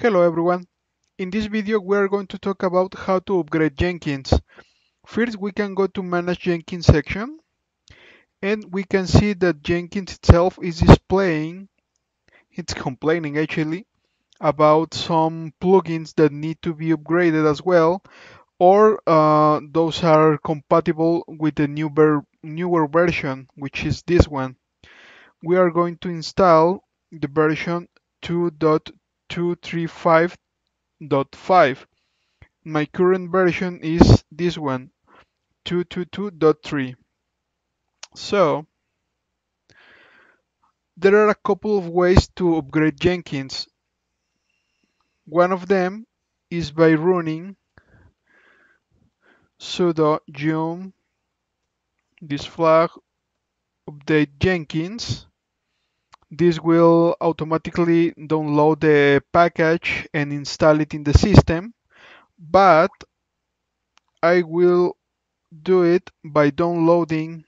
Hello everyone. In this video we are going to talk about how to upgrade Jenkins. First we can go to manage Jenkins section and we can see that Jenkins itself is complaining actually about some plugins that need to be upgraded as well, or those are compatible with the newer version, which is this one. We are going to install the version 2.235.5. My current version is this one, 222.3. So there are a couple of ways to upgrade Jenkins. One of them is by running sudo yum this flag update Jenkins. This will automatically download the package and install it in the system, but I will do it by downloading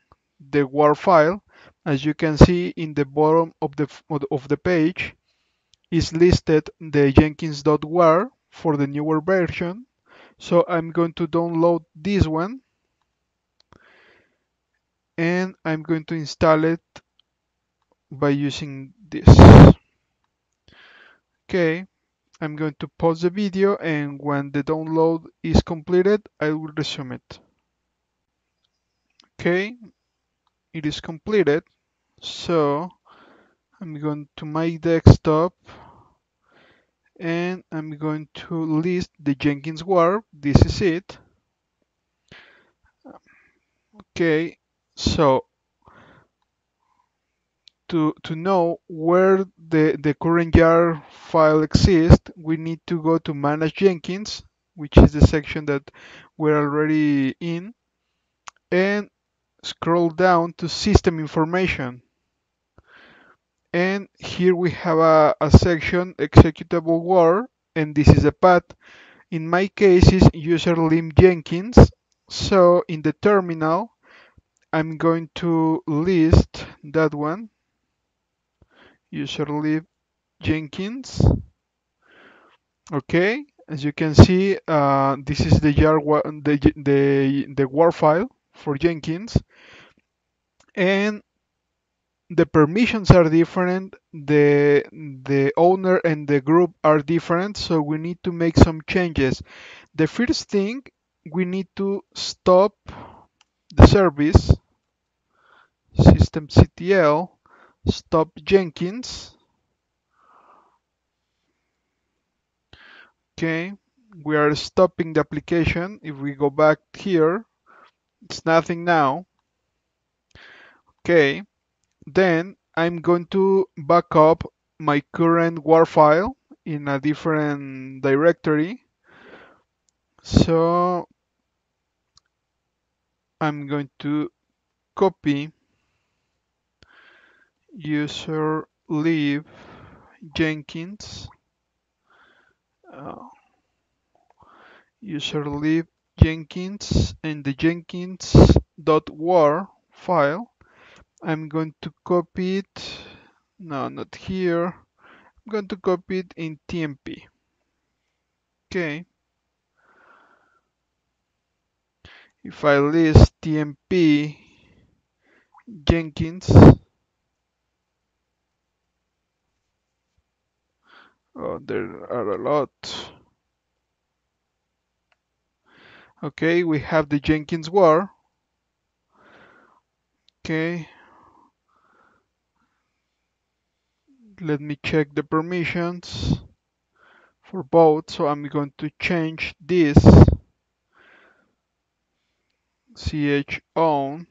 the WAR file. As you can see in the bottom of the page is listed the jenkins.war for the newer version. So I'm going to download this one and I'm going to install it by using this. Okay, I'm going to pause the video, and when the download is completed I will resume it. Okay, it is completed, so I'm going to my desktop and I'm going to list the Jenkins WAR. This is it. Okay, so To know where the current jar file exists, we need to go to Manage Jenkins, which is the section that we're already in, and scroll down to System Information. And here we have a section, Executable WAR, and this is a path. In my case, is userlim Jenkins. So in the terminal, I'm going to list that one. Userlim Jenkins. Okay, as you can see, this is the WAR file for Jenkins, and the permissions are different. The owner and the group are different, so we need to make some changes. The first thing, we need to stop the service, systemctl stop Jenkins. Okay, we are stopping the application. If we go back here, it's nothing now. Okay, then I'm going to back up my current WAR file in a different directory. So I'm going to copy userlim Jenkins, userlim Jenkins, and the Jenkins.war file. I'm going to copy it. No, not here. I'm going to copy it in TMP. Okay. If I list TMP Jenkins. Oh, there are a lot. Okay, we have the Jenkins WAR. Okay. Let me check the permissions for both. So I'm going to change this chown.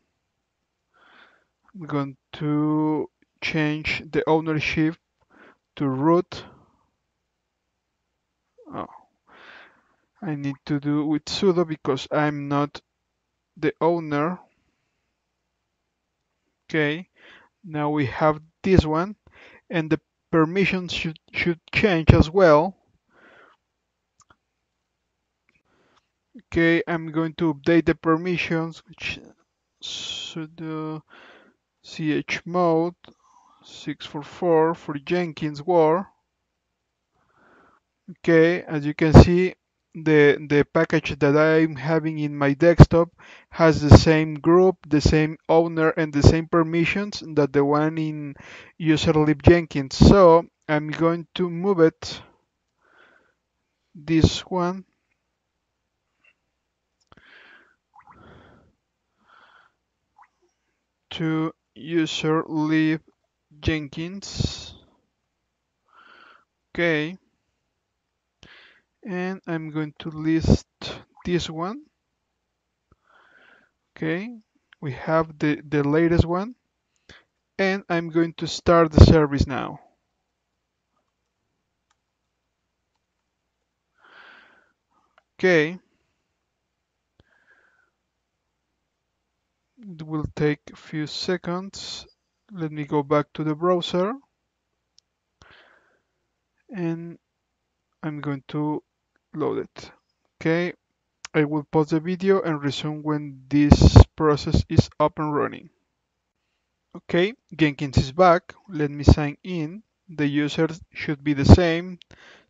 I'm going to change the ownership to root. Oh, I need to do with sudo because I'm not the owner. Okay, now we have this one, and the permissions should change as well. Okay, I'm going to update the permissions, which sudo chmod 644 for Jenkins WAR. Okay, as you can see, the package that I'm having in my desktop has the same group, the same owner, and the same permissions that the one in userlib Jenkins. So I'm going to move it, this one, to userlib Jenkins. Okay. And I'm going to list this one. Okay, we have the latest one, and I'm going to start the service now. Okay, it will take a few seconds. Let me go back to the browser, and I'm going to load it. Okay, I will pause the video and resume when this process is up and running. Okay, Jenkins is back. Let me sign in. The user should be the same,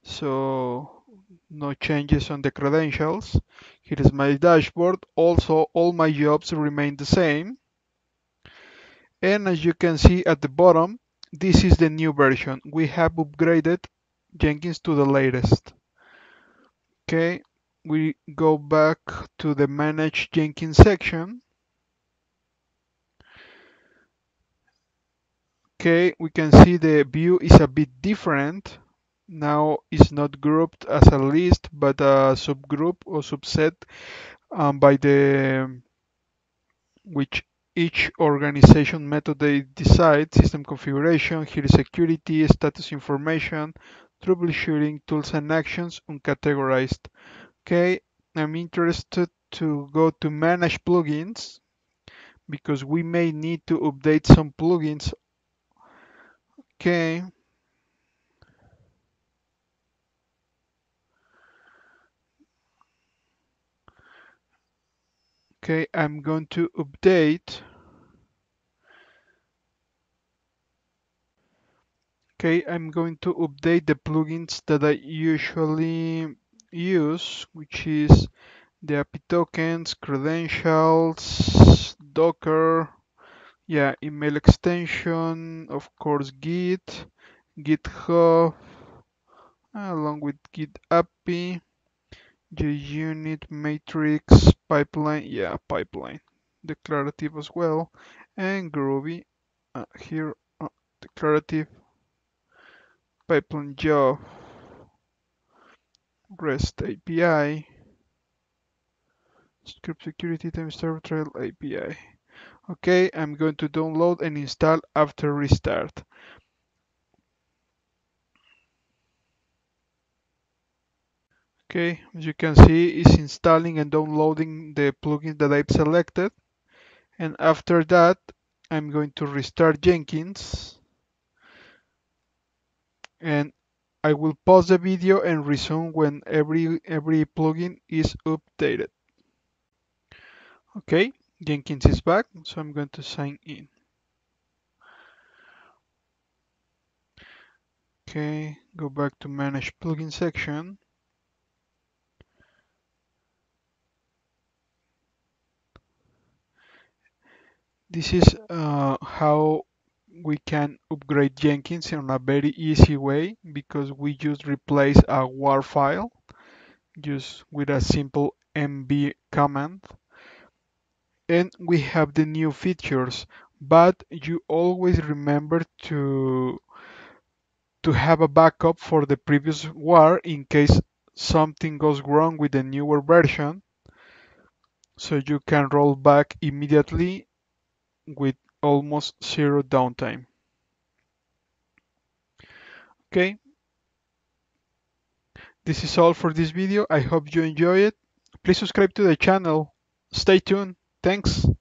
so no changes on the credentials. Here is my dashboard. Also, all my jobs remain the same. And as you can see at the bottom, this is the new version. We have upgraded Jenkins to the latest. Okay, we go back to the Manage Jenkins section. Okay, we can see the view is a bit different. Now it's not grouped as a list, but a subgroup or subset by the which each organization method they decide: system configuration, here is security, status information, troubleshooting, tools and actions, uncategorized. Okay, I'm interested to go to manage plugins because we may need to update some plugins. Okay. Okay, I'm going to update. Okay, I'm going to update the plugins that I usually use, which is the API tokens, credentials, Docker, yeah, email extension, of course, Git, GitHub, along with Git API, JUnit, matrix, pipeline, yeah, pipeline, declarative as well, and Groovy, here, declarative, pipeline job, REST API, script security, time server trail API. Okay, I'm going to download and install after restart. Okay, as you can see, it's installing and downloading the plugin that I've selected. And after that, I'm going to restart Jenkins. And I will pause the video and resume when every plugin is updated. Okay, Jenkins is back, so I'm going to sign in. Okay, go back to Manage Plugin section. This is how we can upgrade Jenkins in a very easy way, because we just replace a WAR file just with a simple mv command, and we have the new features. But you always remember to have a backup for the previous WAR in case something goes wrong with the newer version, so you can roll back immediately with almost zero downtime. Okay, this is all for this video. I hope you enjoy it. Please subscribe to the channel. Stay tuned. Thanks.